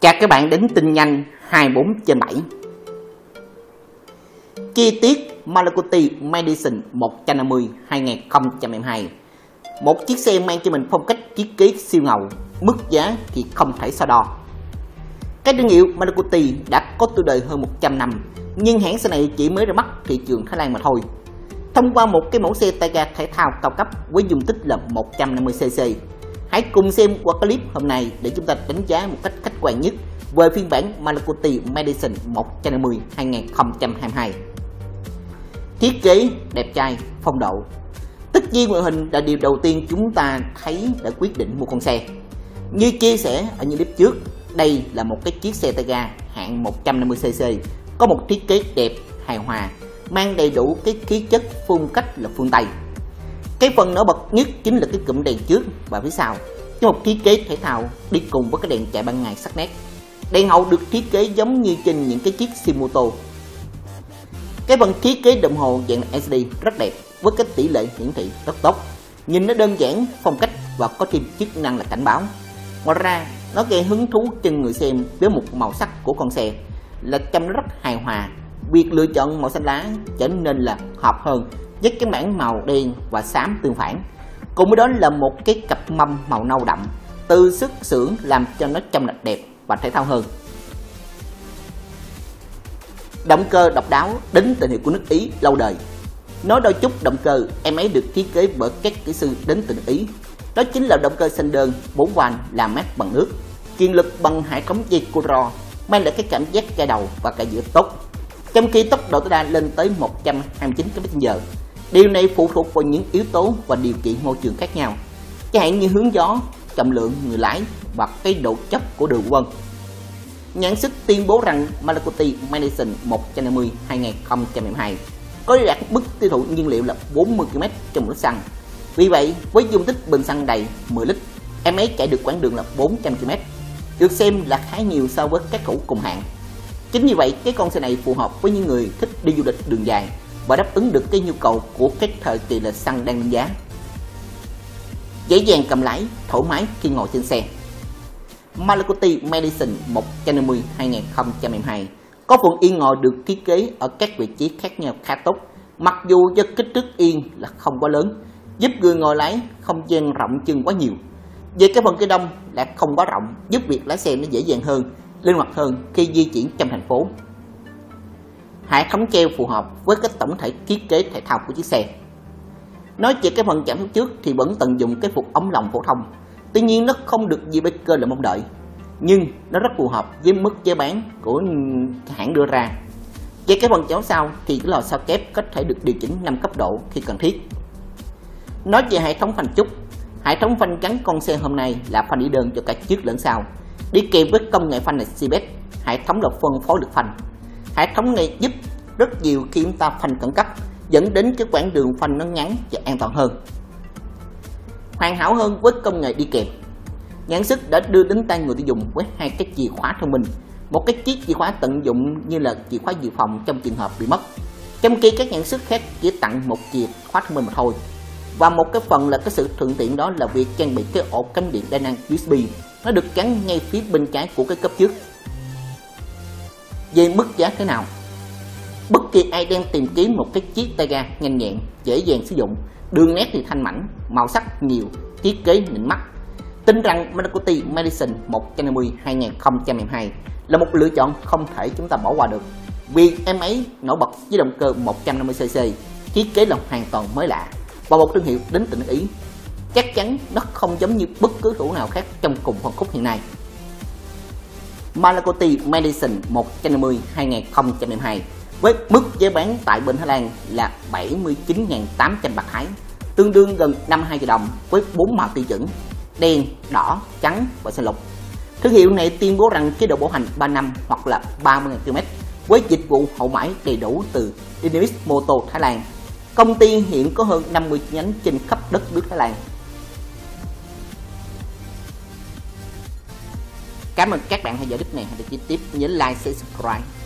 Chào các bạn đến Tinnhanh 24/7. Chi tiết Malaguti Medicine 150 2022. Một chiếc xe mang cho mình phong cách thiết kế siêu ngầu, mức giá thì không thể so đo. Cái thương hiệu Malaguti đã có tuổi đời hơn 100 năm, nhưng hãng xe này chỉ mới ra mắt thị trường Thái Lan mà thôi. Thông qua một cái mẫu xe tay ga thể thao cao cấp với dung tích là 150cc. Hãy cùng xem qua clip hôm nay để chúng ta đánh giá một cách khách quan nhất về phiên bản Malaguti Medicine 150 2022. Thiết kế đẹp trai, phong độ. Tất nhiên ngoại hình là điều đầu tiên chúng ta thấy đã quyết định mua con xe. Như chia sẻ ở những clip trước, đây là một cái chiếc xe tay ga hạng 150cc, có một thiết kế đẹp, hài hòa, mang đầy đủ cái khí chất phong cách là phương Tây. Cái phần nổi bật nhất chính là cái cụm đèn trước và phía sau, cho một thiết kế thể thao đi cùng với cái đèn chạy ban ngày sắc nét. Đèn hậu được thiết kế giống như trên những cái chiếc Shimoto. Cái phần thiết kế đồng hồ dạng LCD rất đẹp với cái tỷ lệ hiển thị rất tốt. Nhìn nó đơn giản, phong cách và có thêm chức năng là cảnh báo. Ngoài ra, nó gây hứng thú trên người xem với một màu sắc của con xe là trông rất hài hòa. Việc lựa chọn màu xanh lá trở nên là hợp hơn với cái mảng màu đen và xám tương phản. Cùng với đó là một cái cặp mâm màu nâu đậm từ sức xưởng làm cho nó trông đẹp và thể thao hơn. Động cơ độc đáo đến từ hiệu của nước Ý lâu đời. Nói đôi chút động cơ, em ấy được thiết kế bởi các kỹ sư đến từ nước Ý. Đó chính là động cơ xanh đơn 4 van làm mát bằng nước, kiềm lực bằng hệ thống dây Coro, mang lại cái cảm giác ga đầu và cả giữa tốt, trong khi tốc độ tối đa lên tới 129 km/h. Điều này phụ thuộc vào những yếu tố và điều kiện môi trường khác nhau, chẳng hạn như hướng gió, trọng lượng người lái và cái độ chấp của đường vân. Nhãn sức tuyên bố rằng Malaguti Medicine 150 2022 có đạt mức tiêu thụ nhiên liệu là 40 km trên một lít xăng. Vì vậy, với dung tích bình xăng đầy 10 lít, em ấy chạy được quãng đường là 400 km, được xem là khá nhiều so với các thủ cùng hạng. Chính vì vậy, cái con xe này phù hợp với những người thích đi du lịch đường dài và đáp ứng được cái nhu cầu của các thời kỳ là xăng đang lên giá. Dễ dàng cầm lái, thoải mái khi ngồi trên xe. Malaguti Medicine 150 2022 có phần yên ngồi được thiết kế ở các vị trí khác nhau khá tốt, mặc dù do kích thước yên là không quá lớn, giúp người ngồi lái không gian rộng chân quá nhiều. Về cái phần cái đông là không quá rộng, giúp việc lái xe nó dễ dàng hơn, linh hoạt hơn khi di chuyển trong thành phố. Hệ thống treo phù hợp với cái tổng thể thiết kế thể thao của chiếc xe. Nói về cái phần cảm xúc trước thì vẫn tận dụng cái phục ống lồng phổ thông, tuy nhiên nó không được gì Baker là mong đợi, nhưng nó rất phù hợp với mức giá bán của hãng đưa ra. Về cái phần cháo sau thì cái lò sao kép có thể được điều chỉnh 5 cấp độ khi cần thiết. Nói về hệ thống phanh trúc, hệ thống phanh gắn con xe hôm nay là phanh đi đơn cho cả trước lẫn sau, đi kèm với công nghệ phanh là CBS, hệ thống là phân phối lực phanh. Hệ thống này giúp rất nhiều khi chúng ta phanh khẩn cấp, dẫn đến cái quãng đường phanh nó ngắn và an toàn hơn. Hoàn hảo hơn với công nghệ đi kèm, nhãn sức đã đưa đến tay người tiêu dùng với hai cái chìa khóa thông minh, một cái chiếc chìa khóa tận dụng như là chìa khóa dự phòng trong trường hợp bị mất, trong khi các nhãn sức khác chỉ tặng một chìa khóa thông minh mà thôi. Và một cái phần là cái sự thuận tiện đó là việc trang bị cái ổ cắm điện Dynamics USB, nó được gắn ngay phía bên trái của cái cấp trước. Về mức giá thế nào? Bất kỳ ai đang tìm kiếm một cái chiếc tay ga nhanh nhẹn, dễ dàng sử dụng, đường nét thì thanh mảnh, màu sắc nhiều, thiết kế nịnh mắt, tin rằng Malaguti Medicine 150 2022 là một lựa chọn không thể chúng ta bỏ qua được, vì em ấy nổi bật với động cơ 150cc, thiết kế là hoàn toàn mới lạ và một thương hiệu đến từ nước Ý. Chắc chắn nó không giống như bất cứ thủ nào khác trong cùng phân khúc hiện nay. Malaguti Medicine 150 2022 với mức giá bán tại bên Thái Lan là 79.800 bạc Thái, tương đương gần 52 triệu đồng, với 4 màu tiêu chuẩn đen, đỏ, trắng và xanh lục. Thương hiệu này tuyên bố rằng chế độ bảo hành 3 năm hoặc là 30.000 km với dịch vụ hậu mãi đầy đủ từ Dynamics Motor Thái Lan. Công ty hiện có hơn 50 chi nhánh trên khắp đất nước Thái Lan. Cảm ơn các bạn theo dõi clip này. Hãy đăng ký tiếp, nhớ like, share, subscribe.